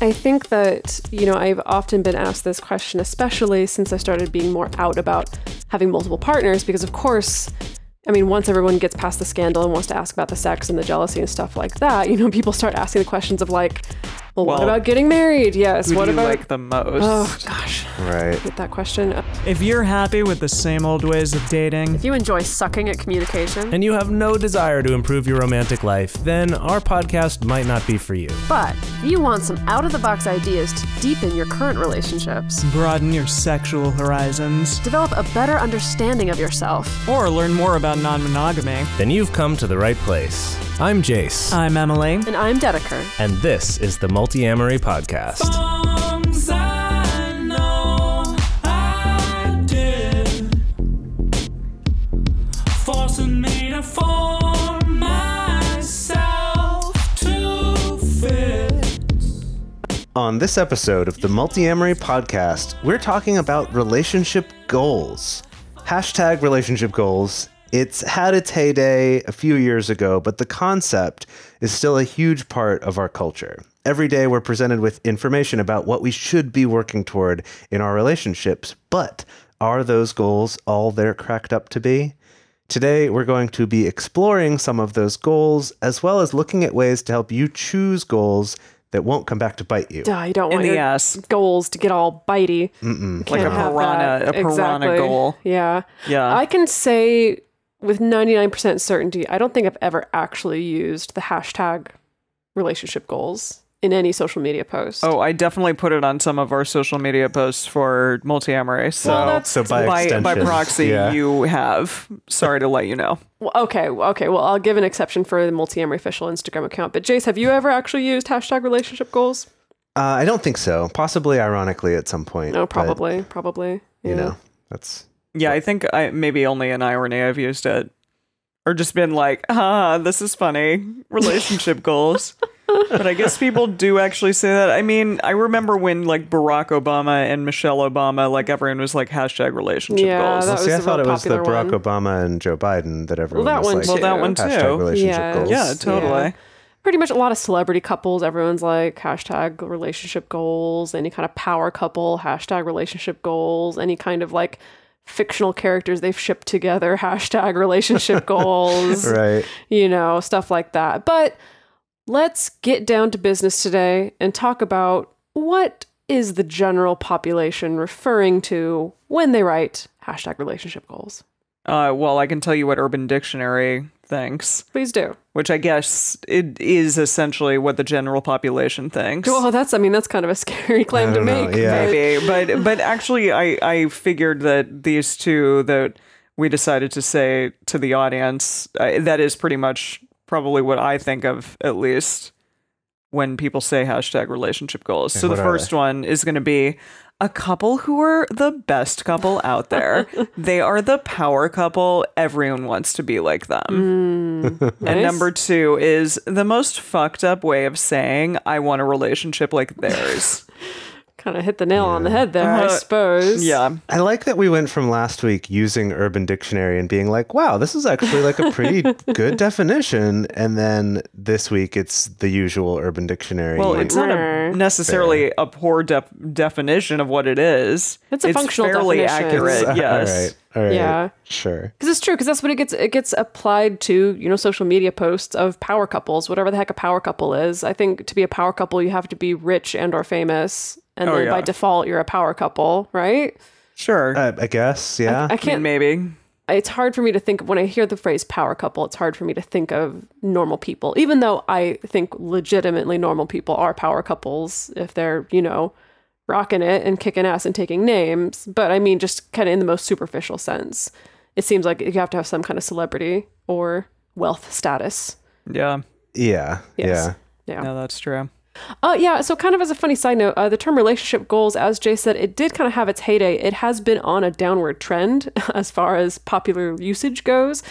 I think that, you know, I've often been asked this question, especially since I started being more out about having multiple partners, because of course, I mean, once everyone gets past the scandal and wants to ask about the sex and the jealousy and stuff like that, you know, people start asking the questions of like, well, what about getting married? Yes. What about like the most? Oh gosh. Right. Get that question. If you're happy with the same old ways of dating, if you enjoy sucking at communication, and you have no desire to improve your romantic life, then our podcast might not be for you. But if you want some out-of-the-box ideas to deepen your current relationships, broaden your sexual horizons, develop a better understanding of yourself, or learn more about non-monogamy, then you've come to the right place. I'm Jase. I'm Emily. And I'm Dedeker. And this is the Multiamory Podcast. On this episode of the Multiamory Podcast, we're talking about relationship goals. Hashtag relationship goals. It's had its heyday a few years ago, but the concept is still a huge part of our culture. Every day we're presented with information about what we should be working toward in our relationships, but are those goals all they're cracked up to be? Today, we're going to be exploring some of those goals, as well as looking at ways to help you choose goals that won't come back to bite you. Duh, you don't want your ass goals to get all bitey. Mm-mm. Like a piranha goal. Yeah. Yeah. I can say with 99% certainty, I don't think I've ever actually used the hashtag relationship goals in any social media post. Oh, I definitely put it on some of our social media posts for Multiamory. So, well, so by proxy, yeah. You have. Sorry to let you know. Well, okay. Well, I'll give an exception for the Multiamory official Instagram account. But Jase, have you ever actually used hashtag relationship goals? I don't think so. Possibly, ironically, at some point. No, probably, but, probably. Yeah. You know, that's... Yeah, I think maybe only in irony I've used it. Or just been like, this is funny. Relationship goals. But I guess people do actually say that. I mean, I remember when like Barack Obama and Michelle Obama, like everyone was like hashtag relationship goals. That was I thought it was the Barack Obama and Joe Biden that everyone was like, hashtag relationship goals. Yeah, totally. Yeah. Pretty much a lot of celebrity couples, everyone's like hashtag relationship goals, any kind of power couple, hashtag relationship goals, any kind of like fictional characters they've shipped together, hashtag relationship goals, right? You know, stuff like that. But let's get down to business today and talk about what is the general population referring to when they write hashtag relationship goals. Well, I can tell you what Urban Dictionary thinks. Please do. Which I guess it is essentially what the general population thinks. Well, that's, I mean, that's kind of a scary claim to make. Yeah. Maybe, but actually I figured that these two that we decided to say to the audience, that is pretty much probably what I think of, at least, when people say hashtag relationship goals. And so the first one is going to be a couple who are the best couple out there. They are the power couple. Everyone wants to be like them. Mm, nice. And number two is the most fucked up way of saying, I want a relationship like theirs. Kind of hit the nail on the head there, I suppose. Yeah. I like that we went from last week using Urban Dictionary and being like, wow, this is actually like a pretty good definition. And then this week, it's the usual Urban Dictionary. Well, it's not necessarily a poor definition of what it is. It's a functional definition. It's fairly accurate, yes. All right. Yeah. Sure. Because it's true, because that's what it gets applied to, you know, social media posts of power couples, whatever the heck a power couple is. I think to be a power couple, you have to be rich and or famous. And then by default, you're a power couple, right? Sure. I guess, yeah. I can't, maybe. It's hard for me to think, when I hear the phrase power couple, it's hard for me to think of normal people, even though I think legitimately normal people are power couples if they're, you know, rocking it and kicking ass and taking names. But I mean, just kind of in the most superficial sense. It seems like you have to have some kind of celebrity or wealth status. Yeah. Yeah. Yes. Yeah. No, that's true. Yeah, so kind of as a funny side note, the term relationship goals, as Jase said, it did kind of have its heyday. It has been on a downward trend as far as popular usage goes.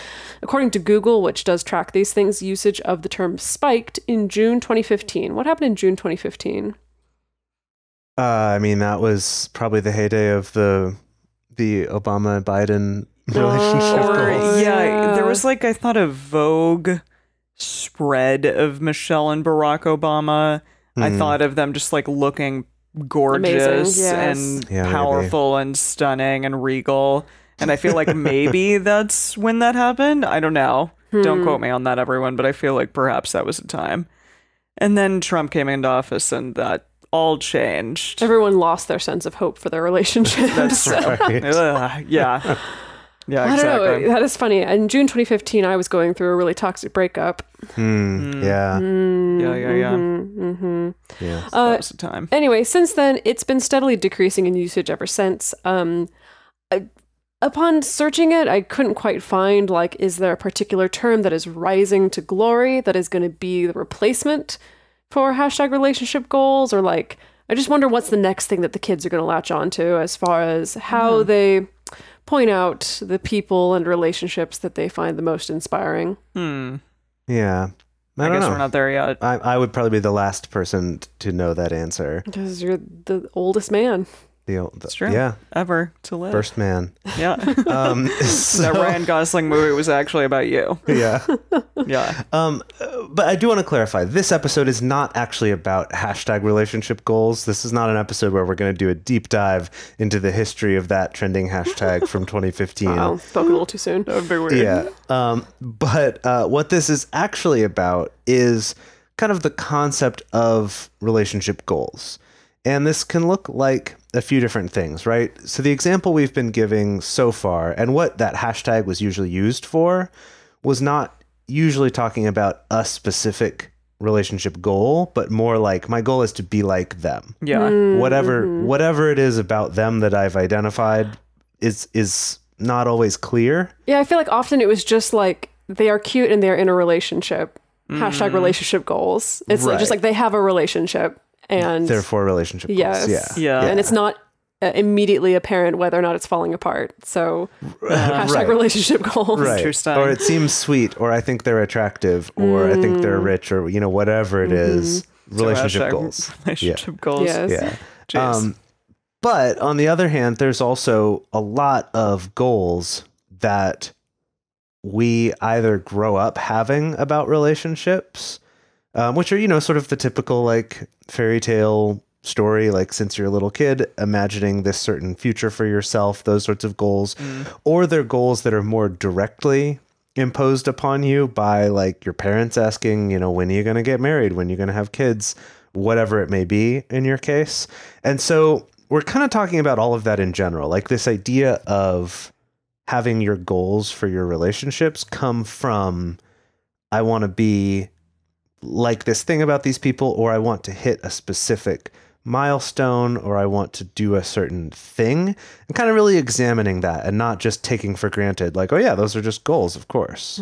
According to Google, which does track these things, usage of the term spiked in June 2015. What happened in June 2015? I mean, that was probably the heyday of the Obama and Biden relationship goals. Yeah, there was like, I thought a Vogue spread of Michelle and Barack Obama. I thought of them just like looking gorgeous and powerful and stunning and regal. And I feel like maybe that's when that happened. I don't know. Don't quote me on that, everyone. But I feel like perhaps that was a time. And then Trump came into office and that all changed. Everyone lost their sense of hope for their relationship. That's right. Yeah. Yeah, exactly. I don't know. That is funny. In June 2015, I was going through a really toxic breakup. Yeah, that was the time. Anyway, since then, it's been steadily decreasing in usage ever since. Upon searching it, I couldn't quite find, like, is there a particular term that is rising to glory that is going to be the replacement for hashtag relationship goals? Or, like, I just wonder what's the next thing that the kids are going to latch on to as far as how they point out the people and relationships that they find the most inspiring. Yeah. I guess we're not there yet. I would probably be the last person to know that answer. Because you're the oldest man. That's true. Yeah. Ever to live. First man. Yeah. That Ryan Gosling movie was actually about you. Yeah. Yeah. But I do want to clarify, this episode is not actually about hashtag relationship goals. This is not an episode where we're going to do a deep dive into the history of that trending hashtag from 2015. Oh, spoke a little too soon. That would be weird. Yeah. But what this is actually about is kind of the concept of relationship goals. And this can look like a few different things, right? So the example we've been giving so far and what that hashtag was usually used for was not usually talking about a specific relationship goal, but more like my goal is to be like them. Yeah. Whatever it is about them that I've identified is not always clear. Yeah. I feel like often it was just like they are cute and they're in a relationship. Hashtag relationship goals. It's right. Just like they have a relationship. And therefore relationship goals. Yeah. And it's not immediately apparent whether or not it's falling apart. So hashtag relationship goals. Right. Interesting. Or it seems sweet, or I think they're attractive, or I think they're rich, or, you know, whatever it is. Relationship goals. Relationship goals. Yes. Yeah. But on the other hand, there's also a lot of goals that we either grow up having about relationships, which are, you know, sort of the typical like fairy tale story, like since you're a little kid, imagining this certain future for yourself, those sorts of goals, or they're goals that are more directly imposed upon you by like your parents asking, you know, when are you going to get married? When are you going to have kids? Whatever it may be in your case. And so we're kind of talking about all of that in general, like this idea of having your goals for your relationships come from, I want to be like this thing about these people, or I want to hit a specific milestone, or I want to do a certain thing, and kind of really examining that and not just taking for granted like, oh yeah, those are just goals, of course.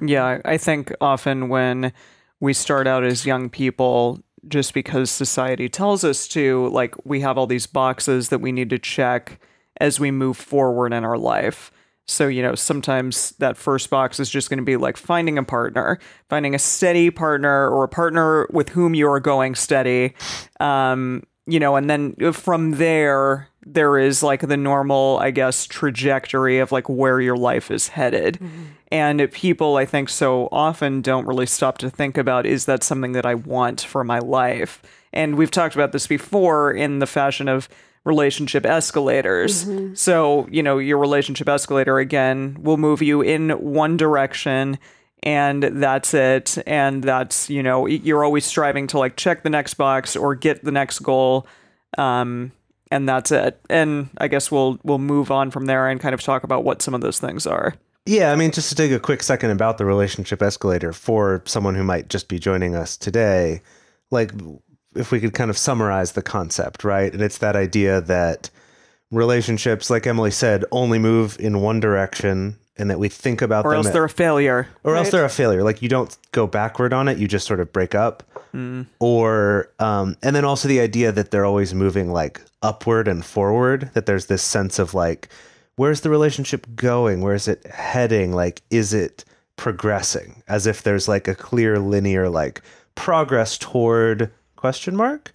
Yeah. I think often when we start out as young people, just because society tells us to, like, we have all these boxes that we need to check as we move forward in our life. So, you know, sometimes that first box is just going to be like finding a partner, finding a steady partner or a partner with whom you are going steady, you know, and then from there, there is like the normal, I guess, trajectory of like where your life is headed. And people, I think, so often don't really stop to think about, is that something that I want for my life? And we've talked about this before in the fashion of relationship escalators. So, you know, your relationship escalator, again, will move you in one direction and that's it. And that's, you know, you're always striving to like check the next box or get the next goal. And that's it. And I guess we'll move on from there and kind of talk about what some of those things are. Yeah, I mean, just to take a quick second about the relationship escalator for someone who might just be joining us today, like, if we could kind of summarize the concept, right? And it's that idea that relationships, like Emily said, only move in one direction, and that we think about them. Or else they're a failure. Or else they're a failure. Like, you don't go backward on it. You just sort of break up. Or, and then also the idea that they're always moving like upward and forward, that there's this sense of like, where's the relationship going? Where is it heading? Like, is it progressing? As if there's like a clear linear, like, progress toward question mark.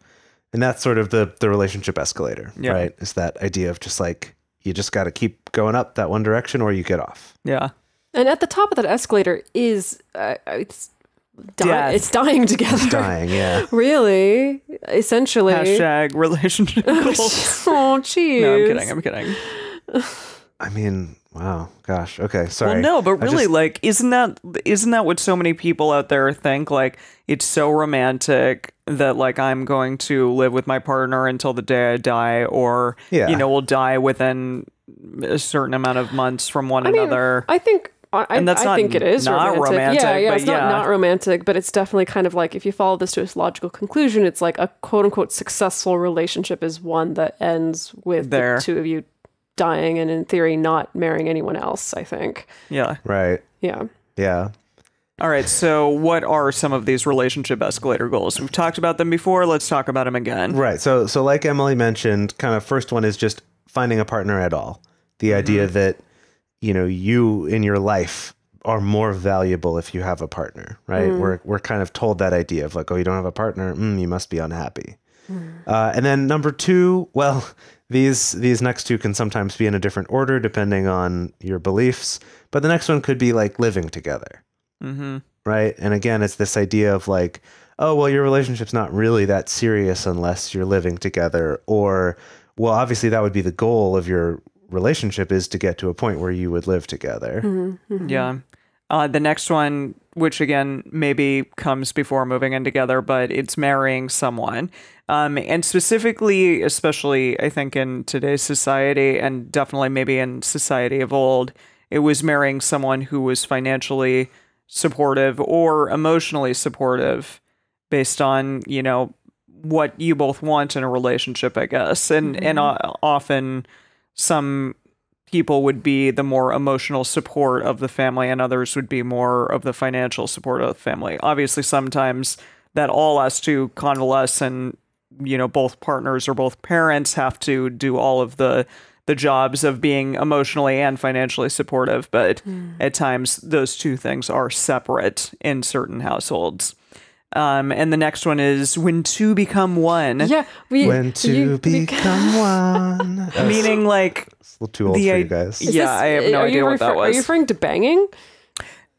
And that's sort of the relationship escalator, right? Is that idea of just like, you just got to keep going up that one direction or you get off. Yeah. And at the top of that escalator is, it's It's dying together. It's dying, yeah. Really? Essentially. Hashtag relationship goals. Oh, jeez. No, I'm kidding. I mean, wow. Gosh. Okay, sorry. Well, no, but really, like, isn't that what so many people out there think? Like, it's so romantic that, like, I'm going to live with my partner until the day I die, or, you know, we'll die within a certain amount of months from one another. I think... I think it is not romantic. Yeah, but it's not romantic, but it's definitely kind of like, if you follow this to its logical conclusion, it's like a quote-unquote successful relationship is one that ends with the two of you dying and, in theory, not marrying anyone else, I think. Yeah. Right. Yeah. Yeah. All right, so what are some of these relationship escalator goals? We've talked about them before. Let's talk about them again. Right. So like Emily mentioned, kind of first one is just finding a partner at all. The idea that you in your life are more valuable if you have a partner, right? We're kind of told that idea of like, oh, you don't have a partner, you must be unhappy. And then number two, well, these next two can sometimes be in a different order depending on your beliefs, but the next one could be like living together, right? And again, it's this idea of like, oh, well, your relationship's not really that serious unless you're living together, or, well, obviously that would be the goal of your relationship is to get to a point where you would live together. Yeah. The next one, which again maybe comes before moving in together, but it's marrying someone. And specifically, especially I think in today's society, and definitely maybe in society of old, it was marrying someone who was financially supportive or emotionally supportive based on, you know, what you both want in a relationship, I guess. And often some people would be the more emotional support of the family and others would be more of the financial support of the family. Obviously, sometimes that all has to convalesce and, you know, both partners or both parents have to do all of the jobs of being emotionally and financially supportive. But at times, those two things are separate in certain households. And the next one is when two become one. Yeah. When two become one. Meaning like... It's a little too old for you guys. Yeah, I have no idea what that was. Are you referring to banging?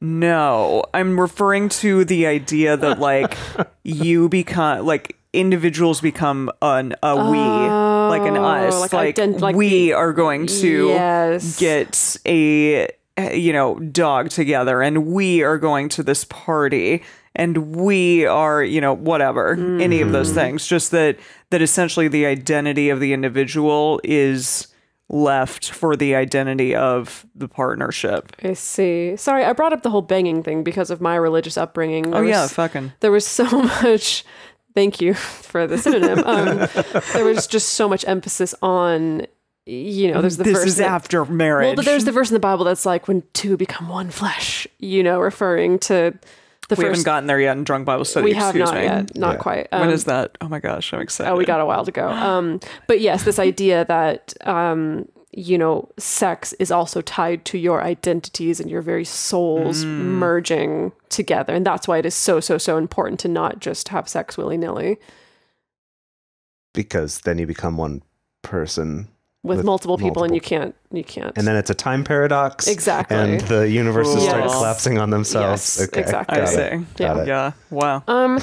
No, I'm referring to the idea that like you become... Like individuals become a we, like an us. Like we are going to get a, you know, dog together and we are going to this party. And we are, you know, whatever, any of those things. Just that essentially the identity of the individual is left for the identity of the partnership. I see. Sorry, I brought up the whole banging thing because of my religious upbringing. There was so much... Thank you for the synonym. There was just so much emphasis on... You know, there's the verse. This is after marriage. Well, but there's the verse in the Bible that's like, when two become one flesh, you know, referring to... We haven't gotten there yet in Drunk Bible Study. We have not yet, not quite. When is that? Oh my gosh, I'm excited. Oh, we got a while to go. But yes, this idea that, you know, sex is also tied to your identities and your very souls merging together. And that's why it is so, so, so important to not just have sex willy-nilly. Because then you become one person. With multiple people, and you can't. And then it's a time paradox. Exactly. And the universes start collapsing on themselves. Yes, okay, exactly. I see. Yeah. Wow.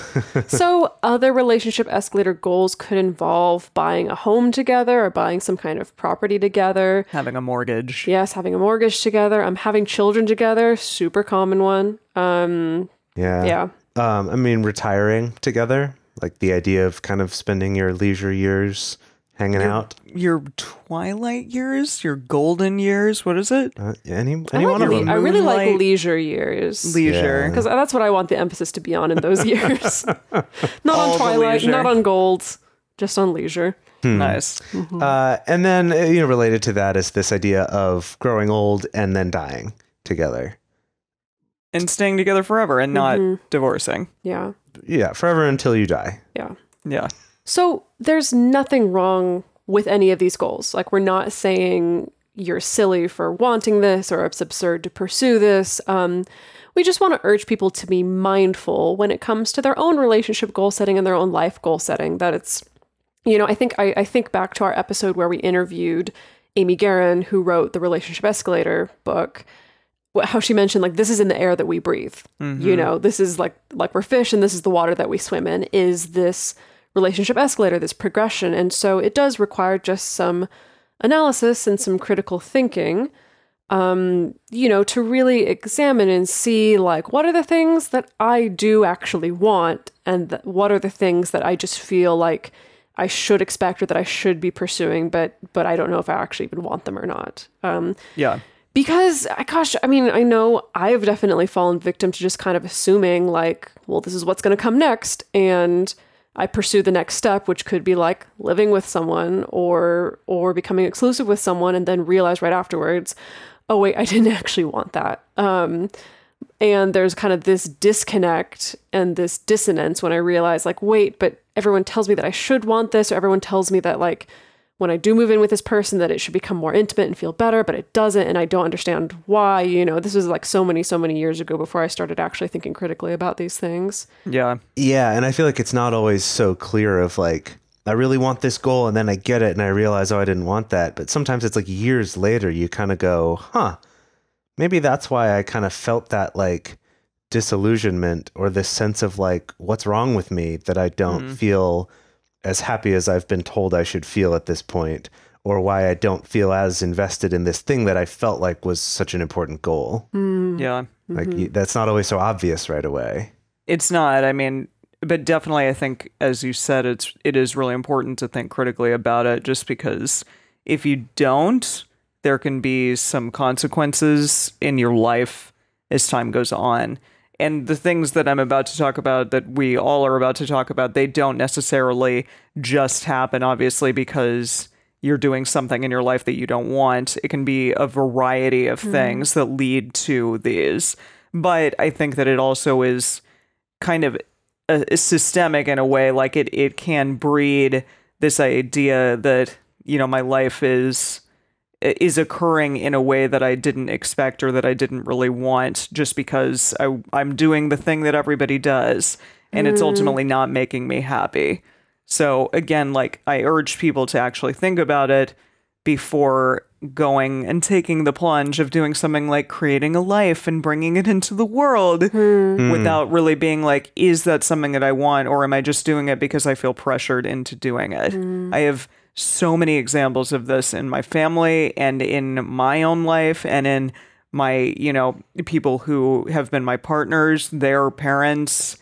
So other relationship escalator goals could involve buying a home together or buying some kind of property together. Having a mortgage. Yes, having a mortgage together. Having children together. Super common one. Yeah. I mean, retiring together. Like the idea of kind of spending your leisure years hanging out. Your twilight years? Your golden years? What is it? I really like leisure years. Leisure. Because that's what I want the emphasis to be on in those years. Not on twilight, not on gold, just on leisure. Nice. And then, you know, related to that is this idea of growing old and then dying together. And staying together forever and not divorcing. Yeah. Yeah, forever until you die. Yeah. Yeah. So there's nothing wrong with any of these goals. Like, we're not saying you're silly for wanting this or it's absurd to pursue this. We just want to urge people to be mindful when it comes to their own relationship goal setting and their own life goal setting. That it's, you know, I think back to our episode where we interviewed Amy Guerin, who wrote the Relationship Escalator book. how she mentioned, like, this is in the air that we breathe. Mm-hmm. You know, this is like we're fish and this is the water that we swim in, is this relationship escalator, this progression. And so it does require just some analysis and some critical thinking, you know, to really examine and see, like, what are the things that I do actually want, and what are the things that I just feel like I should expect or that I should be pursuing, but I don't know if I actually even want them or not. Yeah. Because, gosh, I mean, I know I've definitely fallen victim to just kind of assuming, like, well, this is what's going to come next. And I pursue the next step, which could be like living with someone or becoming exclusive with someone, and then realize right afterwards, oh, wait, I didn't actually want that. And there's kind of this disconnect and this dissonance when I realize, like, wait, but everyone tells me that I should want this, or everyone tells me that, like, when I do move in with this person, that it should become more intimate and feel better, but it doesn't. And I don't understand why, you know. This was like so many years ago before I started actually thinking critically about these things. Yeah. Yeah. And I feel like it's not always so clear of, like, I really want this goal, and then I get it and I realize, oh, I didn't want that. But sometimes it's like years later, you kind of go, huh, maybe that's why I kind of felt that, like, disillusionment or this sense of, like, what's wrong with me that I don't feel as happy as I've been told I should feel at this point, or why I don't feel as invested in this thing that I felt like was such an important goal. Mm. Yeah. Like, that's not always so obvious right away. It's not, I mean, but definitely I think, as you said, it is really important to think critically about it, just because if you don't, there can be some consequences in your life as time goes on. And the things that I'm about to talk about, that we all are about to talk about, they don't necessarily just happen, obviously, because you're doing something in your life that you don't want. It can be a variety of things that lead to these. But I think that it also is kind of systemic in a way. Like, it can breed this idea that, you know, my life is occurring in a way that I didn't expect or that I didn't really want, just because I'm doing the thing that everybody does, and it's ultimately not making me happy. So again, like, I urge people to actually think about it before going and taking the plunge of doing something like creating a life and bringing it into the world without really being like, is that something that I want, or am I just doing it because I feel pressured into doing it? I have so many examples of this in my family and in my own life and in my, you know, people who have been my partners, their parents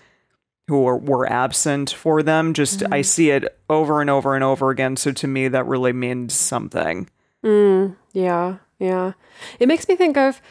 who were absent for them. Just, I see it over and over and over again. So to me, that really means something. Yeah. Yeah. It makes me think of,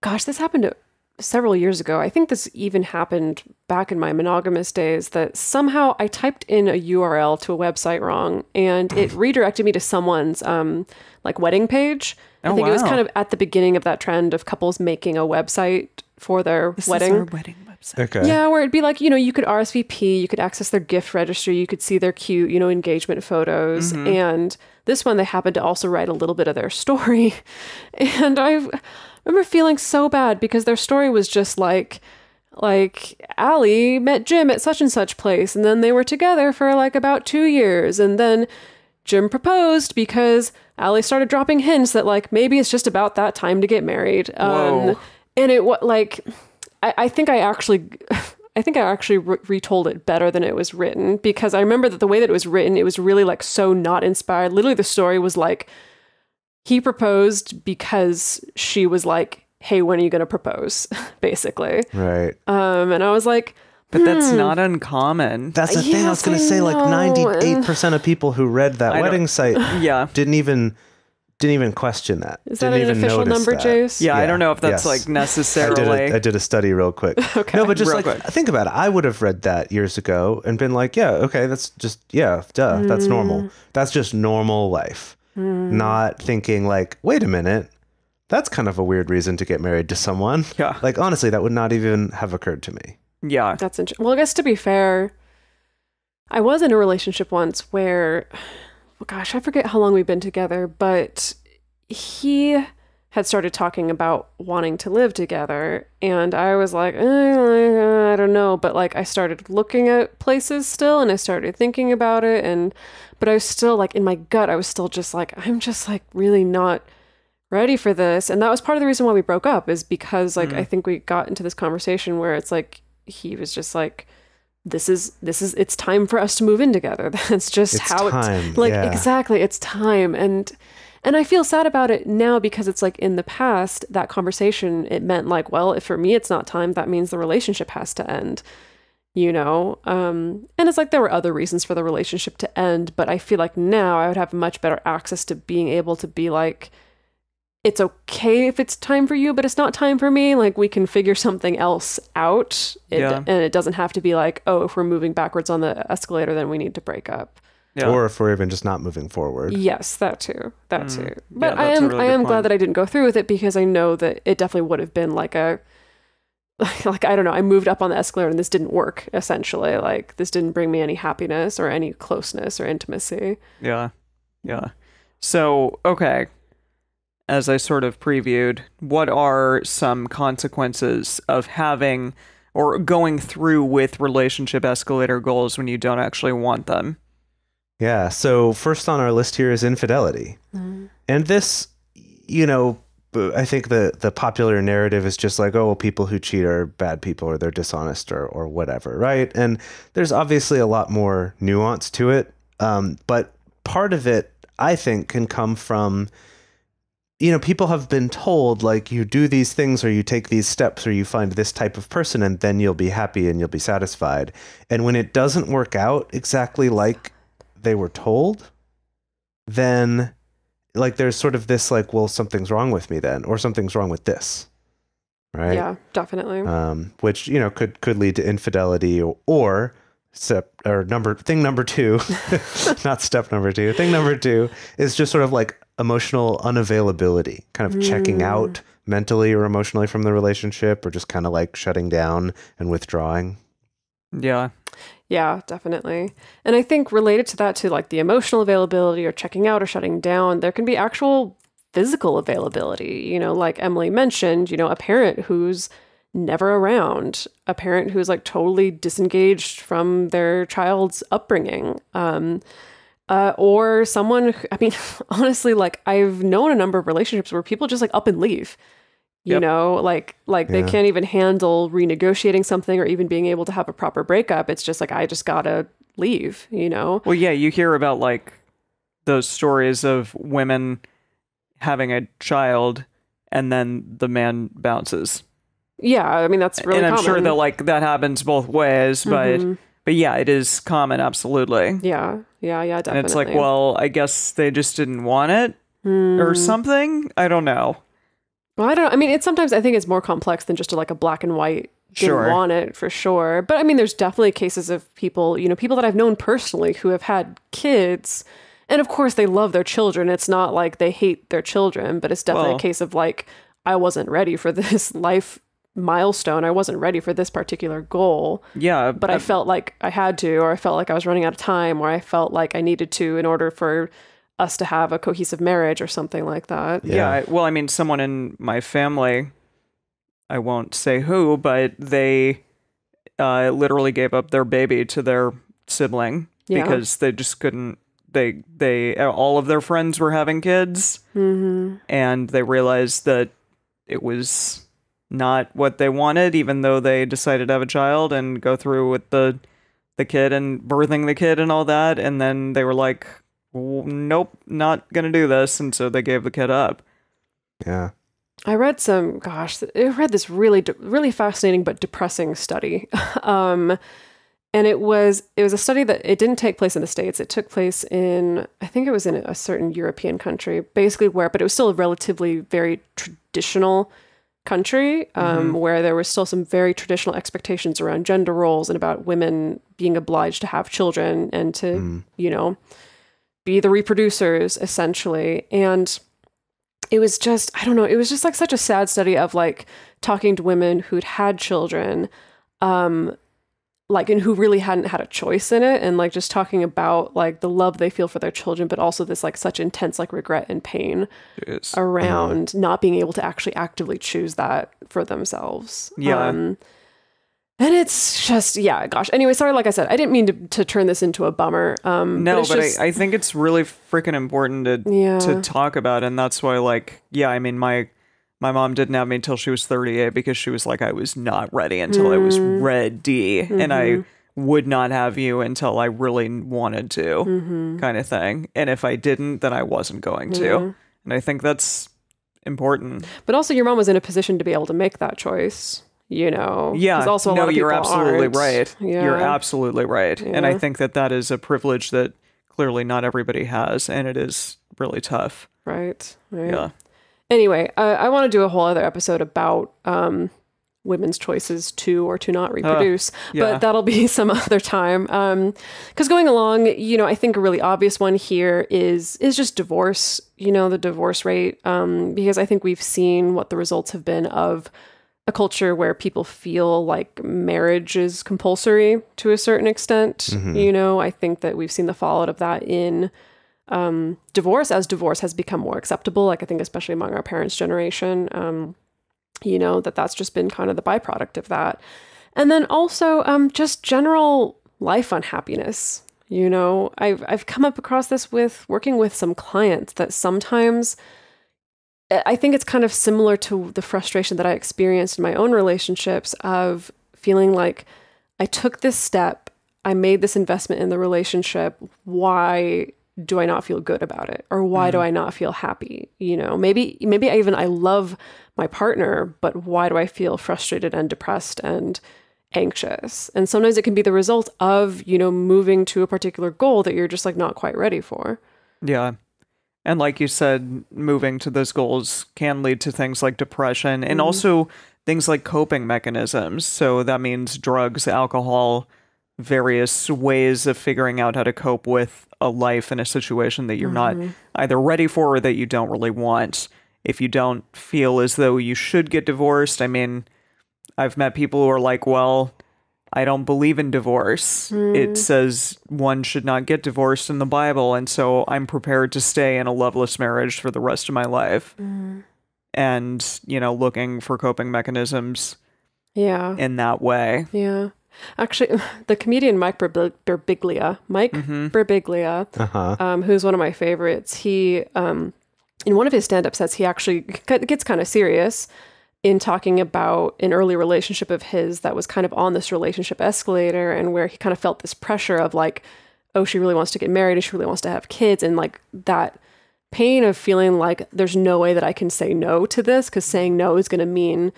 gosh, this happened several years ago. I think this even happened back in my monogamous days, that somehow I typed in a URL to a website wrong, and it redirected me to someone's like wedding page. Oh, I think it was kind of at the beginning of that trend of couples making a website for their wedding. Is our wedding website. Okay. Yeah, where it'd be like, you know, you could RSVP, you could access their gift registry, you could see their cute, you know, engagement photos. And this one, they happened to also write a little bit of their story. And I remember feeling so bad, because their story was just like Allie met Jim at such and such place, and then they were together for like about 2 years, and then Jim proposed because Allie started dropping hints that, like, maybe it's just about that time to get married. And it was like, I think I actually retold it better than it was written, because I remember that the way that it was written, it was really, like, so not inspired. Literally the story was like, he proposed because she was like, hey, when are you going to propose? Basically. Right. And I was like, but that's not uncommon. That's the thing I was going to say. Like, 98% of people who read that wedding site didn't even question that. Is that an official number, Jase? Yeah, I don't know if that's like necessarily. I did a study real quick. Okay. No, but just like, think about it. I would have read that years ago and been like, yeah, okay, that's just, yeah, duh, that's normal. That's just normal life. Not thinking like, wait a minute, that's kind of a weird reason to get married to someone. Yeah. Like, honestly, that would not even have occurred to me. Yeah. That's interesting. Well, I guess, to be fair, I was in a relationship once where, well, gosh, I forget how long we've been together, but he had started talking about wanting to live together. And I was like, I don't know. But, like, I started looking at places still, and I started thinking about it. But I was still, like, in my gut, I was still just like, I'm just, like, really not ready for this. And that was part of the reason why we broke up, is because like, I think we got into this conversation where it's like, he was just like, this is it's time for us to move in together. That's just how it's like, exactly. It's time. And I feel sad about it now, because it's like, in the past, that conversation, it meant like, well, if for me, it's not time, that means the relationship has to end, you know? And it's like, there were other reasons for the relationship to end, but I feel like now I would have much better access to being able to be like, it's okay if it's time for you, but it's not time for me. Like, we can figure something else out. And it doesn't have to be like, oh, if we're moving backwards on the escalator, then we need to break up. Yeah. Or if we're even just not moving forward. Yes, that too. That too. But yeah, I am glad that I didn't go through with it, because I know that it definitely would have been like a, like, I don't know, I moved up on the escalator and this didn't work, essentially. Like, this didn't bring me any happiness or any closeness or intimacy. Yeah. Yeah. So, okay. As I sort of previewed, what are some consequences of having or going through with relationship escalator goals when you don't actually want them? Yeah, so first on our list here is infidelity. And this, you know, I think the popular narrative is just like, oh, well, people who cheat are bad people, or they're dishonest, or whatever, right? And there's obviously a lot more nuance to it. But part of it, I think, can come from, you know, people have been told, like, you do these things, or you take these steps, or you find this type of person, and then you'll be happy and you'll be satisfied. And when it doesn't work out exactly like they were told, then like there's sort of this like, well, something's wrong with me then, or something's wrong with this, right? Yeah, definitely. Which, you know, could lead to infidelity, or thing number two not step number two, thing number two is just sort of like emotional unavailability, kind of checking out mentally or emotionally from the relationship, or just kind of like shutting down and withdrawing. Yeah. Yeah, definitely. And I think related to that, to like the emotional availability or checking out or shutting down, there can be actual physical availability, you know, like Emily mentioned, you know, a parent who's never around, a parent who's like totally disengaged from their child's upbringing, or someone, I mean, honestly, like I've known a number of relationships where people just like up and leave. You know, like they can't even handle renegotiating something or even being able to have a proper breakup. It's just like, I just gotta leave, you know? Well, yeah, you hear about like those stories of women having a child and then the man bounces. Yeah, I mean, that's really common. And I'm sure that like that happens both ways, but yeah, it is common, absolutely. Yeah, yeah, yeah, definitely. And it's like, well, I guess they just didn't want it or something. I don't know. Well, I don't, I mean, it's sometimes, I think it's more complex than just like a black and white, didn't want it for sure. But I mean, there's definitely cases of people, you know, people that I've known personally who have had kids, and of course they love their children. It's not like they hate their children, but it's definitely a case of like, I wasn't ready for this life milestone. I wasn't ready for this particular goal. Yeah. But I felt like I had to, or I felt like I was running out of time, or I felt like I needed to in order for us to have a cohesive marriage or something like that. Yeah. Well, I mean, someone in my family, I won't say who, but they literally gave up their baby to their sibling because they just couldn't, they all of their friends were having kids and they realized that it was not what they wanted, even though they decided to have a child and go through with the kid and birthing the kid and all that. And then they were like, nope, not going to do this. And so they gave the kid up. Yeah. I read this really, really fascinating, but depressing study. And it was a study that it didn't take place in the States. It took place in, I think it was in a certain European country, basically but it was still a relatively very traditional country, where there were still some very traditional expectations around gender roles and about women being obliged to have children and to, you know, be the reproducers, essentially. And it was just, I don't know, it was just like such a sad study of like talking to women who'd had children, like, and who really hadn't had a choice in it. And like, just talking about like the love they feel for their children, but also this like such intense like regret and pain around not being able to actually actively choose that for themselves. Yeah. And it's just, yeah, gosh. Anyway, sorry, like I said, I didn't mean to turn this into a bummer. No, but just, I think it's really freaking important to talk about. And that's why, like, yeah, I mean, my mom didn't have me until she was 38 because she was like, I was not ready until I was ready. Mm-hmm. And I would not have you until I really wanted to, kind of thing. And if I didn't, then I wasn't going to. And I think that's important. But also your mom was in a position to be able to make that choice. You know, yeah, also no, you're absolutely right. Yeah. You're absolutely right. Yeah. And I think that that is a privilege that clearly not everybody has. And it is really tough. Right. Right. Yeah. Anyway, I want to do a whole other episode about women's choices to or to not reproduce, but that'll be some other time. Because going along, you know, I think a really obvious one here is just divorce, you know, the divorce rate, because I think we've seen what the results have been of a culture where people feel like marriage is compulsory to a certain extent. You know, I think that we've seen the fallout of that in divorce, as divorce has become more acceptable. Like, I think especially among our parents' generation, you know, that's just been kind of the byproduct of that. And then also just general life unhappiness. You know, I've come up across this with working with some clients that sometimes... I think it's kind of similar to the frustration that I experienced in my own relationships of feeling like I took this step, I made this investment in the relationship. Why do I not feel good about it? Or why do I not feel happy? You know, maybe I love my partner, but why do I feel frustrated and depressed and anxious? And sometimes it can be the result of, you know, moving to a particular goal that you're just like not quite ready for. Yeah. And like you said, moving to those goals can lead to things like depression and also things like coping mechanisms. So that means drugs, alcohol, various ways of figuring out how to cope with a life and a situation that you're not either ready for or that you don't really want. If you don't feel as though you should get divorced, I mean, I've met people who are like, well, I don't believe in divorce. It says one should not get divorced in the Bible. And so I'm prepared to stay in a loveless marriage for the rest of my life. And, you know, looking for coping mechanisms in that way. Yeah. Actually, the comedian Mike Birbiglia, who's one of my favorites, he, in one of his stand-up sets, he actually gets kind of serious in talking about an early relationship of his that was kind of on this relationship escalator and where he kind of felt this pressure of like, oh, she really wants to get married and she really wants to have kids. And like that pain of feeling like there's no way that I can say no to this because saying no is going to mean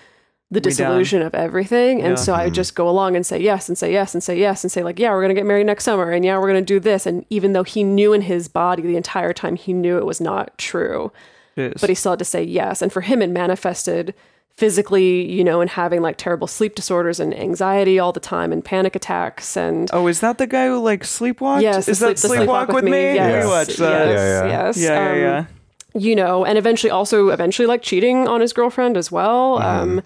the dissolution of everything. And so I would just go along and say yes and say yes and say yes and say like, yeah, we're going to get married next summer and yeah, we're going to do this. And even though he knew in his body the entire time he knew it was not true, but he still had to say yes. And for him, it manifested physically, you know, and having like terrible sleep disorders and anxiety all the time and panic attacks. And oh, is that the guy who like sleepwalked? Yes, is that Sleepwalk with Me? Yes, yes. You know, and eventually like cheating on his girlfriend as well.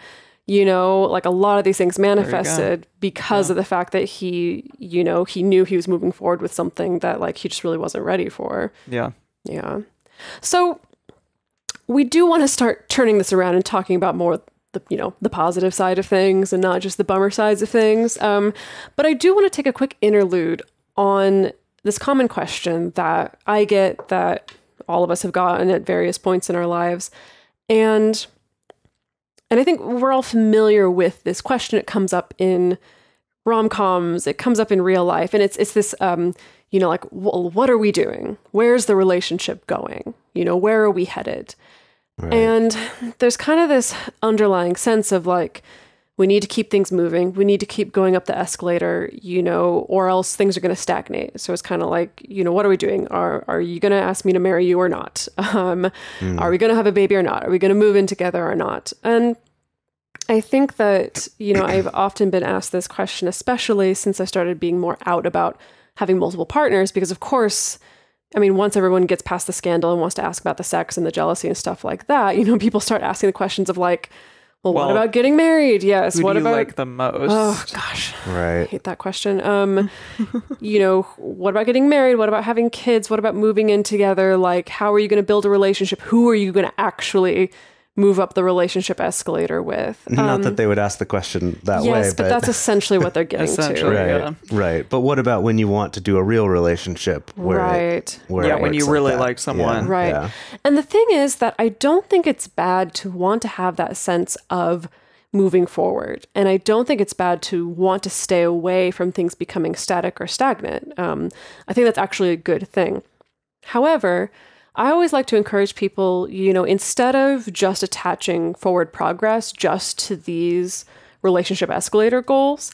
You know, like a lot of these things manifested because of the fact that he, you know, he knew he was moving forward with something that like he just really wasn't ready for. Yeah. Yeah. So we do want to start turning this around and talking about more, the positive side of things and not just the bummer sides of things. But I do want to take a quick interlude on this common question that I get, that all of us have gotten at various points in our lives. And I think we're all familiar with this question. It comes up in rom-coms. It comes up in real life. And it's this, you know, like, well, what are we doing? Where's the relationship going? You know, where are we headed? Right. And there's kind of this underlying sense of like, we need to keep things moving. We need to keep going up the escalator, you know, or else things are going to stagnate. So it's kind of like, you know, what are we doing? Are you going to ask me to marry you or not? Are we going to have a baby or not? Are we going to move in together or not? And I think that, you know, I've often been asked this question, especially since I started being more out about having multiple partners, because of course, I mean, once everyone gets past the scandal and wants to ask about the sex and the jealousy and stuff like that, you know, people start asking the questions of like, well, what about getting married? Yes. Who what do you about like the most? Oh gosh. Right. I hate that question. You know, what about getting married? What about having kids? What about moving in together? Like, how are you going to build a relationship? Who are you going to actually move up the relationship escalator with. Not that they would ask the question that way. Yes, but that's essentially what they're getting to. Right, yeah. Right. But what about when you want to do a real relationship? Where when you really like someone. Yeah, right. Yeah. And the thing is that I don't think it's bad to want to have that sense of moving forward. And I don't think it's bad to want to stay away from things becoming static or stagnant. I think that's actually a good thing. However, I always like to encourage people, you know, instead of just attaching forward progress just to these relationship escalator goals,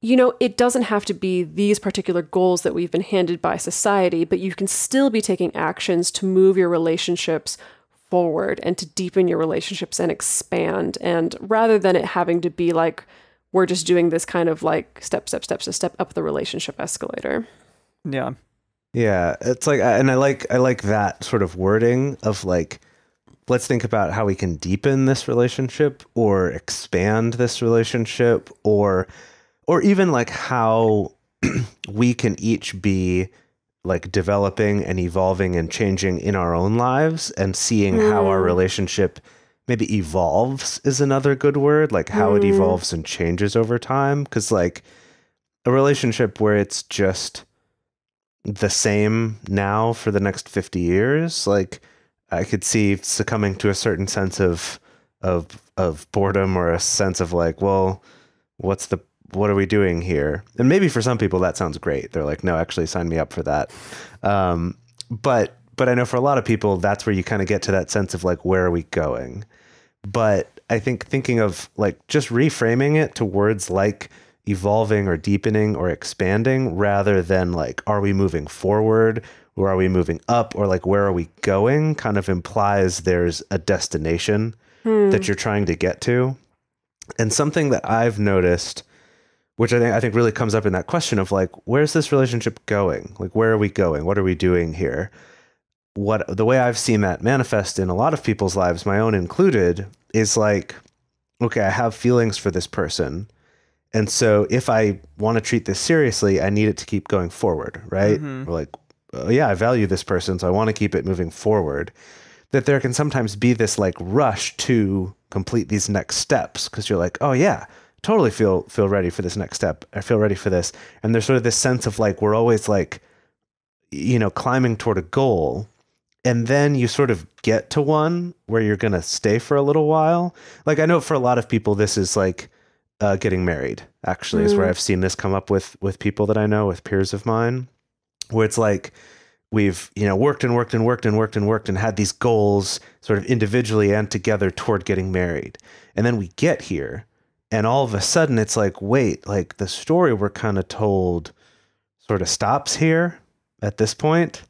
you know, it doesn't have to be these particular goals that we've been handed by society, but you can still be taking actions to move your relationships forward and to deepen your relationships and expand. And rather than it having to be like, we're just doing this kind of like step up the relationship escalator. Yeah. Yeah. It's like, and I like that sort of wording of like, let's think about how we can deepen this relationship or expand this relationship, or even like how we can each be like developing and evolving and changing in our own lives, and seeing how our relationship maybe evolves is another good word, like how it evolves and changes over time. 'Cause like a relationship where it's just the same now for the next 50 years, like I could see succumbing to a certain sense of boredom, or a sense of like, well, what are we doing here? And maybe for some people that sounds great. They're like, no, actually sign me up for that. But I know for a lot of people, that's where you kind of get to that sense of like, where are we going? But I think thinking of like just reframing it to words like evolving or deepening or expanding, rather than like, are we moving forward or are we moving up, or like, where are we going, kind of implies there's a destination that you're trying to get to. And something that I've noticed, which I think really comes up in that question of like, where's this relationship going? Like, where are we going? What are we doing here? The way I've seen that manifest in a lot of people's lives, my own included, is like, okay, I have feelings for this person. And so if I want to treat this seriously, I need it to keep going forward, right? We're like, oh, yeah, I value this person, so I want to keep it moving forward. That there can sometimes be this like rush to complete these next steps, because you're like, oh yeah, totally feel ready for this next step. I feel ready for this. And there's sort of this sense of like, we're always like, you know, climbing toward a goal. And then you sort of get to one where you're going to stay for a little while. Like, I know for a lot of people, this is like getting married, actually, is where I've seen this come up with people that I know, with peers of mine, where it's like, we've, you know, worked and had these goals sort of individually and together toward getting married. And then we get here. And all of a sudden it's like, wait, like the story we're kind of told sort of stops here at this point.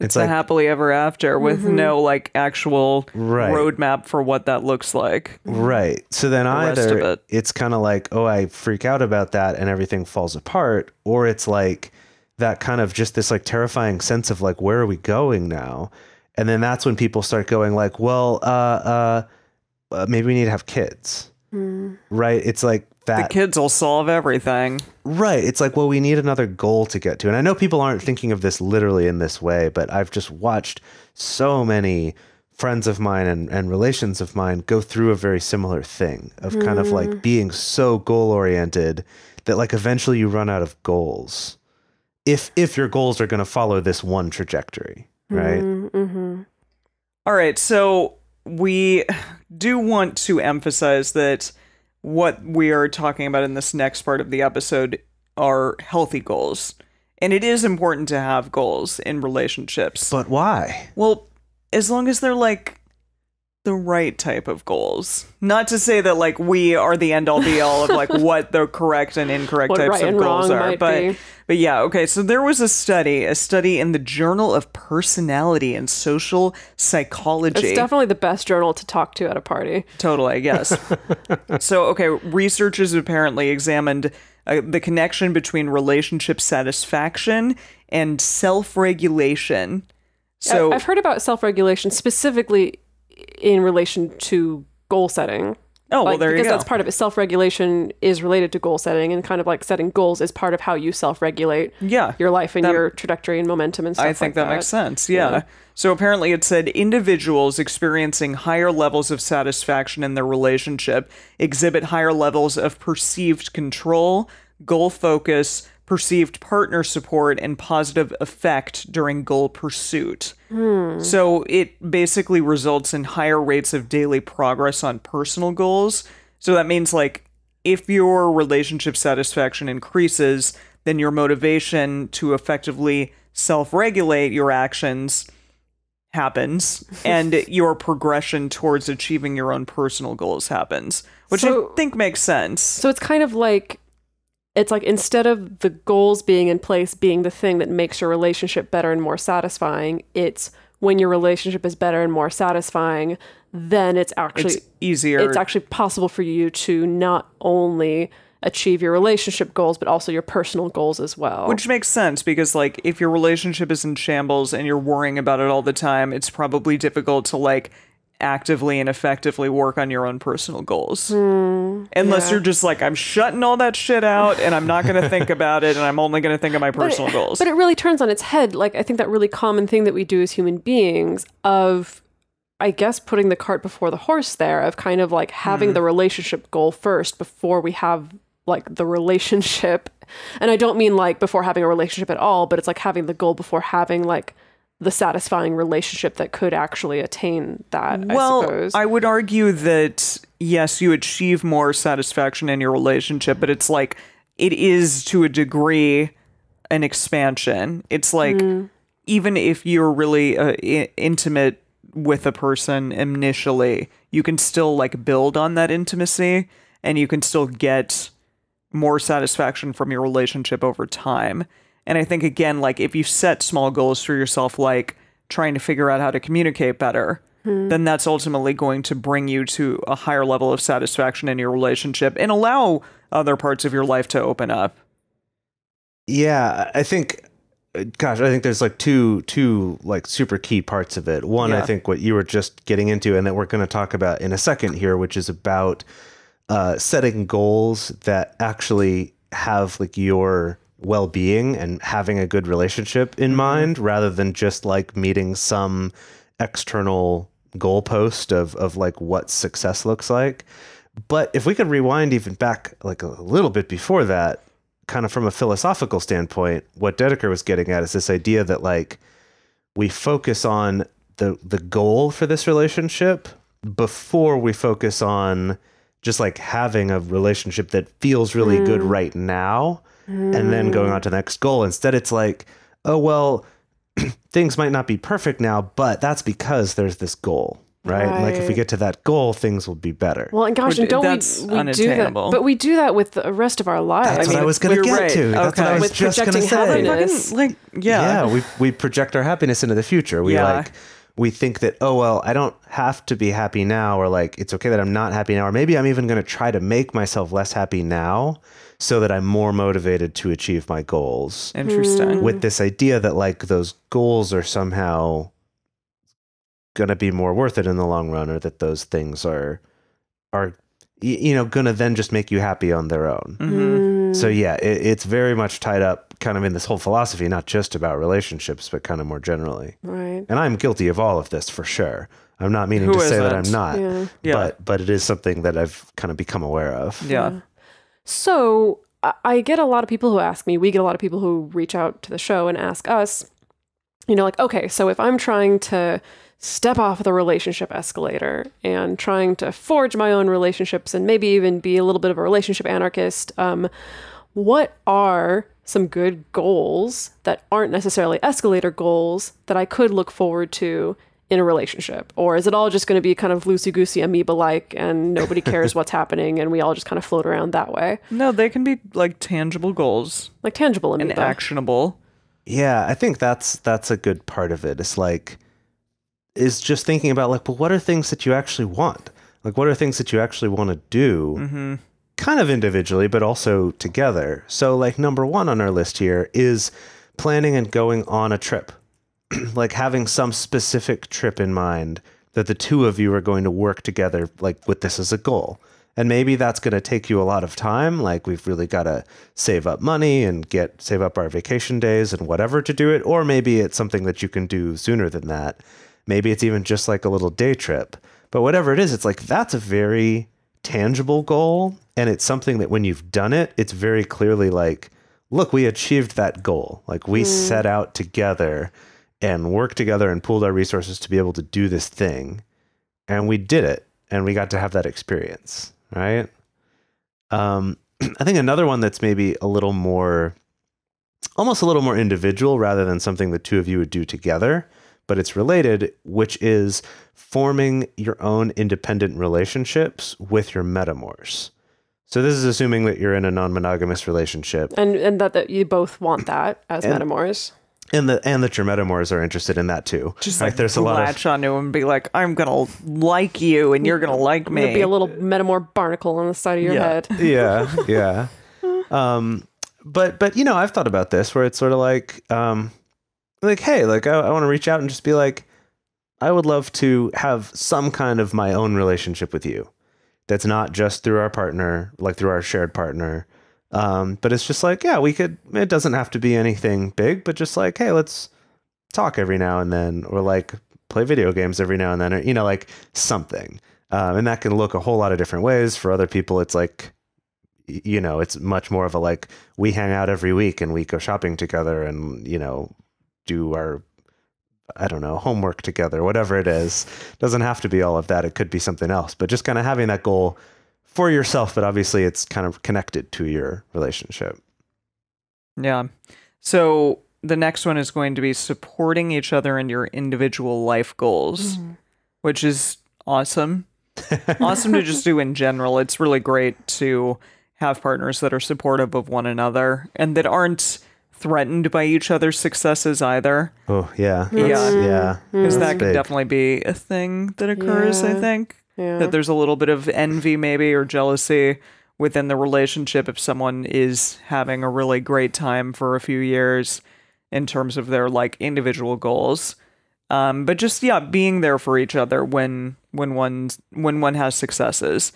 It's like a happily ever after with no like actual roadmap for what that looks like. Right. So then either it's kind of like, oh, I freak out about that and everything falls apart. Or it's like that kind of just this like terrifying sense of like, where are we going now? And then that's when people start going like, well, maybe we need to have kids. Right. It's like that. The kids will solve everything. Right. It's like, well, we need another goal to get to. And I know people aren't thinking of this literally in this way, but I've just watched so many friends of mine and relations of mine go through a very similar thing of kind of like being so goal oriented that like eventually you run out of goals. If your goals are going to follow this one trajectory. Right. All right. So we do want to emphasize that what we are talking about in this next part of the episode are healthy goals. And it is important to have goals in relationships. But why? Well, as long as they're like the right type of goals. Not to say that like we are the end all be all of like what the correct and incorrect types of goals are. But yeah, okay. So there was a study in the Journal of Personality and Social Psychology. It's definitely the best journal to talk to at a party. Totally, yes. So, okay, researchers apparently examined the connection between relationship satisfaction and self-regulation. So I've heard about self-regulation specifically in relation to goal setting. Oh, well, there you go. Because that's part of it. Self-regulation is related to goal setting, and kind of like setting goals is part of how you self-regulate your life and your trajectory and momentum and stuff like that. I think that makes sense. Yeah. So apparently it said individuals experiencing higher levels of satisfaction in their relationship exhibit higher levels of perceived control, goal focus, perceived partner support, and positive effect during goal pursuit. So it basically results in higher rates of daily progress on personal goals. So that means, like, if your relationship satisfaction increases, then your motivation to effectively self-regulate your actions happens, and your progression towards achieving your own personal goals happens, which I think makes sense. So it's kind of like, it's like, instead of the goals being in place being the thing that makes your relationship better and more satisfying, it's when your relationship is better and more satisfying, then it's actually easier. It's actually possible for you to not only achieve your relationship goals, but also your personal goals as well. Which makes sense, because, like, if your relationship is in shambles and you're worrying about it all the time, it's probably difficult to, like, actively and effectively work on your own personal goals. Unless you're just like, I'm shutting all that shit out and I'm not going to think about it and I'm only going to think of my personal goals. But it really turns on its head. Like, I think that really common thing that we do as human beings of, I guess, putting the cart before the horse there, of kind of like having the relationship goal first before we have, like, the relationship. And I don't mean like before having a relationship at all, but it's like having the goal before having, like, the satisfying relationship that could actually attain that. Well, I suppose I would argue that, yes, you achieve more satisfaction in your relationship, but it's like, it is to a degree an expansion. It's like, even if you're really intimate with a person initially, you can still, like, build on that intimacy and you can still get more satisfaction from your relationship over time. And I think, again, like, if you set small goals for yourself, like trying to figure out how to communicate better, then that's ultimately going to bring you to a higher level of satisfaction in your relationship and allow other parts of your life to open up. Yeah, I think, gosh, I think there's like two like super key parts of it. One, I think what you were just getting into and that we're going to talk about in a second here, which is about setting goals that actually have, like, your well-being and having a good relationship in mind, rather than just like meeting some external goalpost of like what success looks like. But if we could rewind even back like a little bit before that, kind of from a philosophical standpoint, what Dedeker was getting at is this idea that, like, we focus on the goal for this relationship before we focus on just like having a relationship that feels really good right now. And then going on to the next goal. Instead, it's like, oh, well, things might not be perfect now, but that's because there's this goal, right? And like, if we get to that goal, things will be better. Well, and gosh, and don't we do that? But we do that with the rest of our lives. That's what I was going to get to. That's what I was just going to say. Fucking, like, we project our happiness into the future. We like, we think that, oh, well, I don't have to be happy now, or like, it's okay that I'm not happy now, or maybe I'm even going to try to make myself less happy now, so that I'm more motivated to achieve my goals. Interesting. With this idea that, like, those goals are somehow going to be more worth it in the long run, or that those things are, you know, going to then just make you happy on their own. So yeah, it's very much tied up kind of in this whole philosophy, not just about relationships, but kind of more generally. Right. And I'm guilty of all of this for sure. I'm not meaning to say that I'm not, but it is something that I've kind of become aware of. Yeah. So I get a lot of people who ask me, we get a lot of people who reach out to the show and ask us, you know, like, okay, so if I'm trying to step off the relationship escalator and trying to forge my own relationships and maybe even be a little bit of a relationship anarchist, what are some good goals that aren't necessarily escalator goals that I could look forward to in a relationship? Or is it all just going to be kind of loosey-goosey, amoeba-like, and nobody cares what's happening and we all just kind of float around that way? No, they can be like tangible goals. Like tangible amoeba. And actionable. Yeah, I think that's a good part of it. It's like, is just thinking about, like, well, what are things that you actually want? Like, what are things that you actually want to do? Kind of individually, but also together. So, like, number one on our list here is planning and going on a trip. Like, having some specific trip in mind that the two of you are going to work together, like, with this as a goal. And maybe that's going to take you a lot of time. Like, we've really got to save up money and save up our vacation days and whatever to do it. Or maybe it's something that you can do sooner than that. Maybe it's even just like a little day trip. But whatever it is, it's like, that's a very tangible goal. And it's something that when you've done it, it's very clearly like, look, we achieved that goal. Like, we set out together and worked together and pooled our resources to be able to do this thing. And we did it. And we got to have that experience. Right. I think another one that's maybe a little more, almost a little more individual rather than something the two of you would do together, but it's related, which is forming your own independent relationships with your metamors. So this is assuming that you're in a non-monogamous relationship and that you both want that as metamors. And that your metamors are interested in that too. Just like there's a lot of latch onto him and be like, I'm gonna like you, and you're gonna like me. There'd be a little metamor barnacle on the side of your head. Yeah, yeah. But you know, I've thought about this where it's sort of like hey, like I want to reach out and just be like, I would love to have some kind of my own relationship with you. That's not just through our partner, like through our shared partner. But it's just like, yeah, we could, it doesn't have to be anything big, but just like, hey, let's talk every now and then, or like play video games every now and then, or, you know, like something. And that can look a whole lot of different ways. For other people, it's like, you know, it's much more of a, like, we hang out every week and we go shopping together and, you know, do our, I don't know, homework together, whatever it is. It doesn't have to be all of that. It could be something else, but just kind of having that goal for yourself, but obviously it's kind of connected to your relationship. Yeah. So the next one is going to be supporting each other in your individual life goals, which is awesome. Awesome to just do in general. It's really great to have partners that are supportive of one another and that aren't threatened by each other's successes either. Oh, yeah. Yeah. Because that could definitely be a thing that occurs, I think. Yeah. That there's a little bit of envy maybe or jealousy within the relationship if someone is having a really great time for a few years in terms of their like individual goals. But just, yeah, being there for each other when one has successes,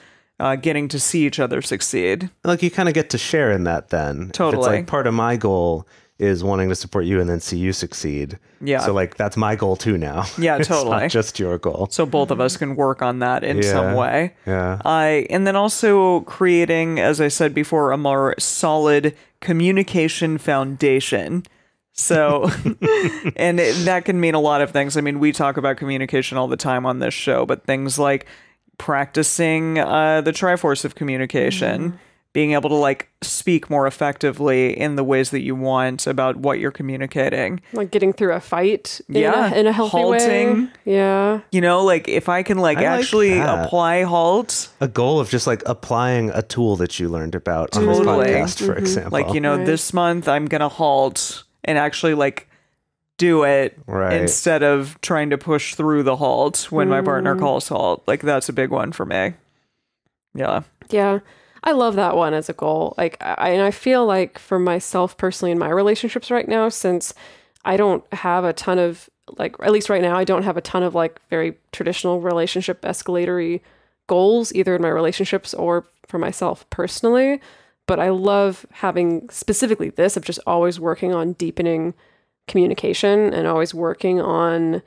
getting to see each other succeed. Like, you kind of get to share in that then. Totally. If it's like, part of my goal is wanting to support you and then see you succeed. Yeah. So like, that's my goal too now. Yeah, it's totally. Not just your goal. So both of us can work on that in some way. Yeah. And then also creating, as I said before, a more solid communication foundation. So, and that can mean a lot of things. I mean, we talk about communication all the time on this show, but things like practicing the Triforce of Communication. Being able to like speak more effectively in the ways that you want about what you're communicating. Like getting through a fight in a healthy way. Yeah. You know, like if I can like actually apply HALT. A goal of just like applying a tool that you learned about on this podcast, for example. Like, you know, this month I'm going to HALT and actually like do it instead of trying to push through the HALT when my partner calls HALT. Like, that's a big one for me. Yeah. Yeah. I love that one as a goal. Like, I feel like for myself personally in my relationships right now, since I don't have a ton of like, at least right now, I don't have a ton of like very traditional relationship escalatory goals either in my relationships or for myself personally. But I love having specifically this of just always working on deepening communication and always working on,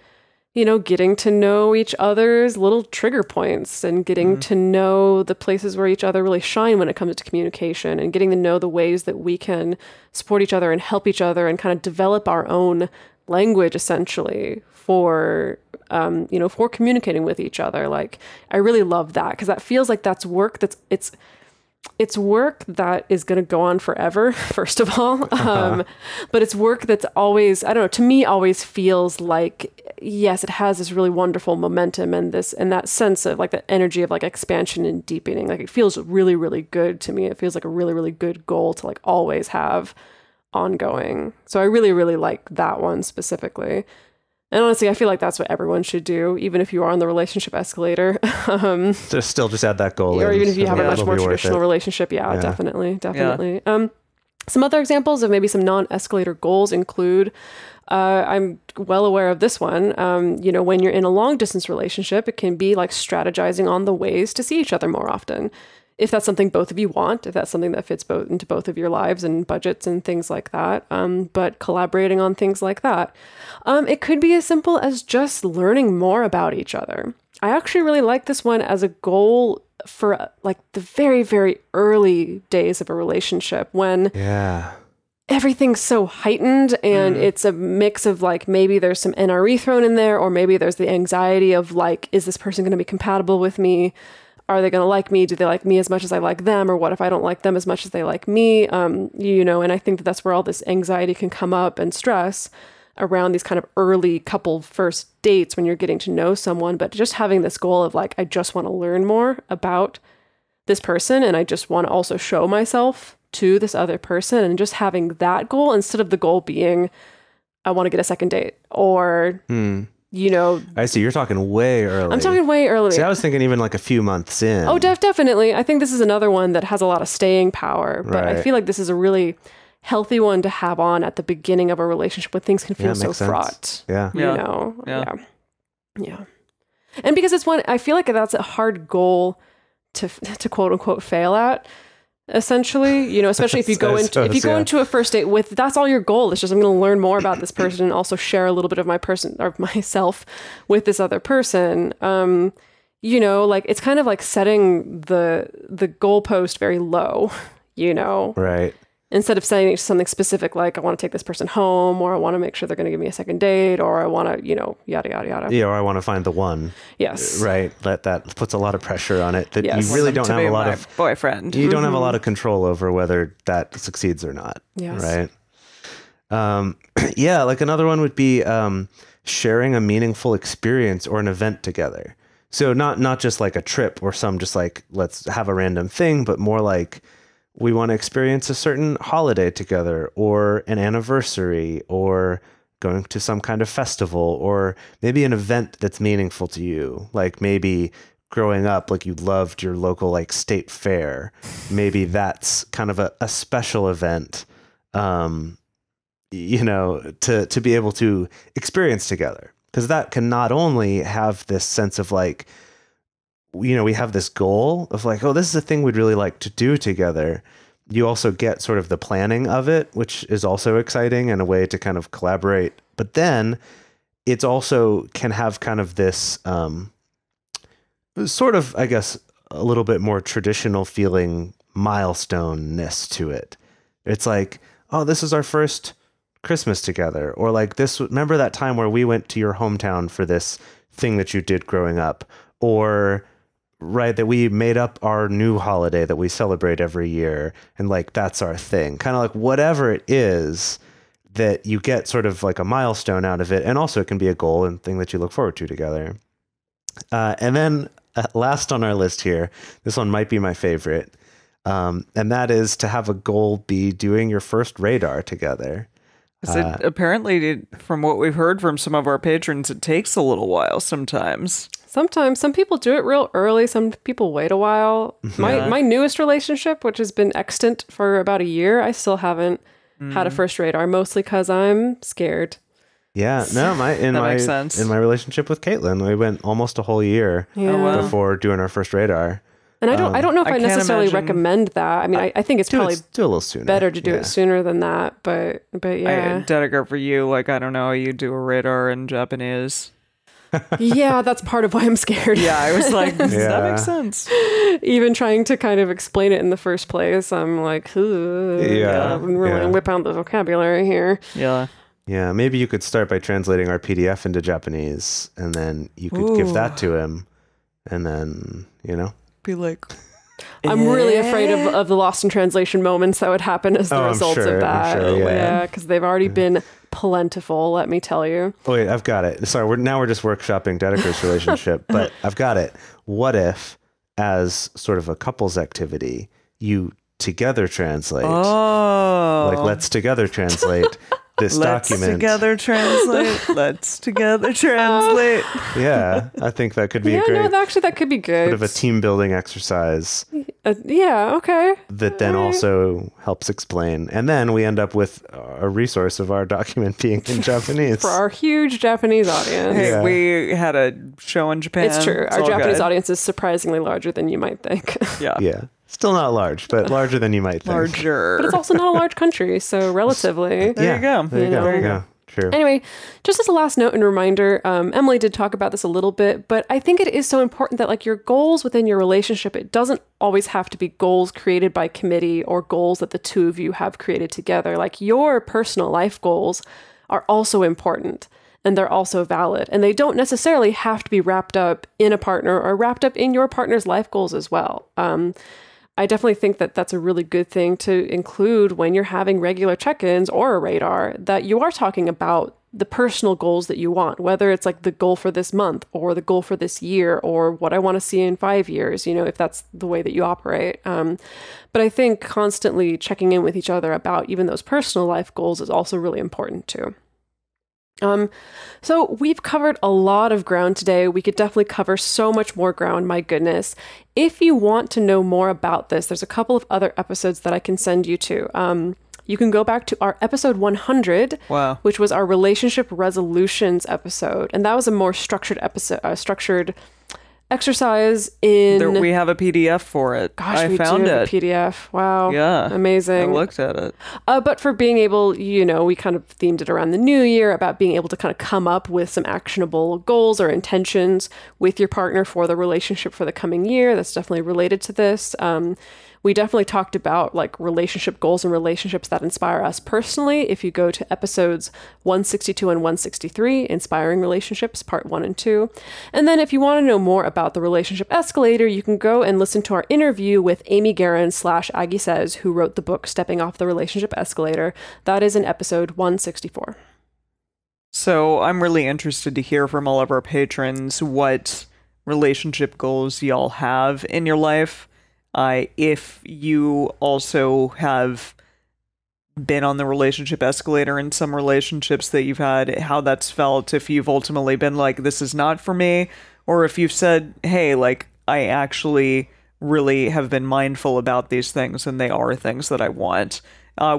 you know, getting to know each other's little trigger points and getting to know the places where each other really shine when it comes to communication and getting to know the ways that we can support each other and help each other and kind of develop our own language essentially for, you know, for communicating with each other. Like, I really love that because that feels like that's work that's, it's work that is going to go on forever, first of all. But it's work that's always, I don't know, to me always feels like, yes, it has this really wonderful momentum and this, and that sense of like the energy of like expansion and deepening. Like, it feels really, really good to me. It feels like a really, really good goal to like always have ongoing. So I really, really like that one specifically. And honestly, I feel like that's what everyone should do, even if you are on the relationship escalator. So still just add that goal. Or even if you have a much more traditional relationship. Yeah, yeah, definitely. Definitely. Yeah. Some other examples of maybe some non-escalator goals include, I'm well aware of this one, you know, when you're in a long distance relationship, it can be like strategizing on the ways to see each other more often. if that's something both of you want, if that's something that fits both into both of your lives and budgets and things like that. But collaborating on things like that. It could be as simple as just learning more about each other. I actually really like this one as a goal for like the very, very early days of a relationship when everything's so heightened and it's a mix of like, maybe there's some NRE thrown in there, or maybe there's the anxiety of like, is this person going to be compatible with me? Are they going to like me? Do they like me as much as I like them? Or what if I don't like them as much as they like me? You know, and I think that that's where all this anxiety can come up and stress around these kind of early couple first dates when you're getting to know someone, but just having this goal of like, I just want to learn more about this person. And I just want to also show myself to this other person, and just having that goal instead of the goal being, I want to get a second date or, you know, I see. You're talking way early. I'm talking way early. See, I was thinking even like a few months in. Oh, definitely. I think this is another one that has a lot of staying power, but I feel like this is a really healthy one to have on at the beginning of a relationship when things can feel so fraught. Yeah. And because it's one, I feel like that's a hard goal to quote unquote fail at, essentially, you know, especially if you go into, a first date with, that's all your goal. It's just, I'm going to learn more about this person and also share a little bit of my person or myself with this other person. You know, like it's kind of like setting the goalpost very low, you know, right. Instead of saying something specific, like I want to take this person home, or I want to make sure they're going to give me a second date, or I want to, you know, yada, yada, yada. Yeah, or I want to find the one. Yes. Right. That puts a lot of pressure on it that you really don't have a lot of boyfriend. You don't have a lot of control over whether that succeeds or not. Yes. Right. Yeah. Like another one would be sharing a meaningful experience or an event together. So not just like a trip or some just like, let's have a random thing, but more like, we want to experience a certain holiday together, or an anniversary, or going to some kind of festival, or maybe an event that's meaningful to you. Like maybe growing up, like you loved your local, like state fair. Maybe that's kind of a special event, you know, to be able to experience together. Because that can not only have this sense of like, you know, we have this goal of like, oh, this is a thing we'd really like to do together. You also get sort of the planning of it, which is also exciting and a way to kind of collaborate. But then it's also can have kind of this sort of, I guess, a little bit more traditional feeling milestone-ness to it. It's like, oh, this is our first Christmas together. Or like this, remember that time where we went to your hometown for this thing that you did growing up? Or... right, that we made up our new holiday that we celebrate every year. And like, that's our thing. Kind of like whatever it is that you get sort of like a milestone out of it. And also it can be a goal and thing that you look forward to together. And then last on our list here, this one might be my favorite. And that is to have a goal be doing your first radar together. It apparently, from what we've heard from some of our patrons, it takes a little while sometimes. Some people do it real early. Some people wait a while. My newest relationship, which has been extant for about a year, I still haven't had a first radar, mostly because I'm scared. Yeah, no, in my relationship with Caitlin, we went almost a whole year before doing our first radar. And I don't know if I necessarily recommend that. I mean, I think it's probably do a little sooner. Better to do it sooner than that. But yeah. Dedeker, for you, like, I don't know, you do a radar in Japanese. Yeah, that's part of why I'm scared. Yeah, I was like, that makes sense. Even trying to kind of explain it in the first place, I'm like, I'm really going to whip out the vocabulary here. Yeah. Yeah, maybe you could start by translating our PDF into Japanese, and then you could give that to him, and then, you know. Be like, I'm really afraid of the lost in translation moments that would happen as the results of that. Yeah, because they've already been plentiful, let me tell you. Oh, wait, I've got it. Sorry, now we're just workshopping Dedeker's relationship, but I've got it. What if, as sort of a couples activity, you together translate? Oh, like let's together translate. This document. Let's together translate. Yeah, I think that could be a great... No, actually, that could be good. Sort of a team-building exercise. Yeah, okay. That then also helps explain. And then we end up with a resource of our document being in Japanese. For our huge Japanese audience. Hey, we had a show in Japan. It's true. Our Japanese audience is surprisingly larger than you might think. Yeah. Yeah. Still not large, but larger than you might think. Larger. But it's also not a large country, so relatively. There you go. There you go. True. Anyway, just as a last note and reminder, Emily did talk about this a little bit, but I think it is so important that like your goals within your relationship, it doesn't always have to be goals created by committee or goals that the two of you have created together. Like your personal life goals are also important. And they're also valid. And they don't necessarily have to be wrapped up in a partner or wrapped up in your partner's life goals as well. I definitely think that that's a really good thing to include when you're having regular check-ins or a radar, that you are talking about the personal goals that you want, whether it's like the goal for this month or the goal for this year or what I want to see in 5 years, you know, if that's the way that you operate. But I think constantly checking in with each other about even those personal life goals is also really important too. So we've covered a lot of ground today. We could definitely cover so much more ground, my goodness. If you want to know more about this, there's a couple of other episodes that I can send you to. You can go back to our episode 100, wow, which was our relationship resolutions episode. And that was a more structured episode, structured exercise in... There, we have a PDF for it. Gosh, we found it. PDF. Wow. Yeah. Amazing. I looked at it. But for being able, you know, we kind of themed it around the new year about being able to kind of come up with some actionable goals or intentions with your partner for the relationship for the coming year. That's definitely related to this. We definitely talked about like relationship goals and relationships that inspire us personally. If you go to episodes 162 and 163, Inspiring Relationships, Part 1 and 2. And then if you want to know more about the Relationship Escalator, you can go and listen to our interview with Amy Guerin / Aggie Says, who wrote the book Stepping Off the Relationship Escalator. That is in episode 164. So I'm really interested to hear from all of our patrons what relationship goals y'all have in your life. If you also have been on the relationship escalator in some relationships that you've had, how that's felt, if you've ultimately been like, this is not for me, or if you've said, hey, like, I actually really have been mindful about these things and they are things that I want.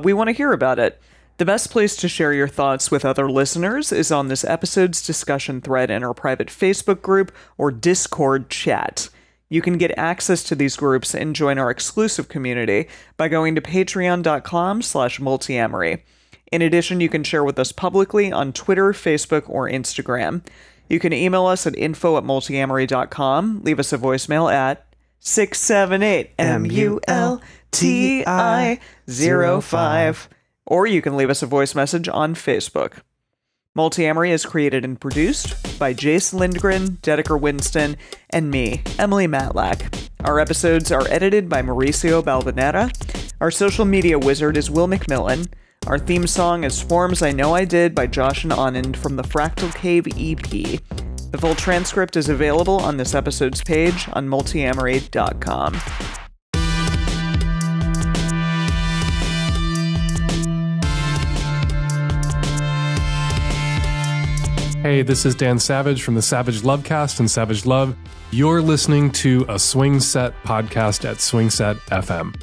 We want to hear about it. The best place to share your thoughts with other listeners is on this episode's discussion thread in our private Facebook group or Discord chat. You can get access to these groups and join our exclusive community by going to patreon.com/multiamory. In addition, you can share with us publicly on Twitter, Facebook, or Instagram. You can email us at info@multiamory.com, leave us a voicemail at 678-MULTI05, or you can leave us a voice message on Facebook. Multiamory is created and produced by Jase Lindgren, Dedeker Winston, and me, Emily Matlack. Our episodes are edited by Mauricio Balvanera. Our social media wizard is Will McMillan. Our theme song is Forms I Know I Did by Josh and Anand from the Fractal Cave EP. The full transcript is available on this episode's page on multiamory.com. Hey, this is Dan Savage from the Savage Lovecast and Savage Love. You're listening to a Swing Set podcast at Swing Set FM.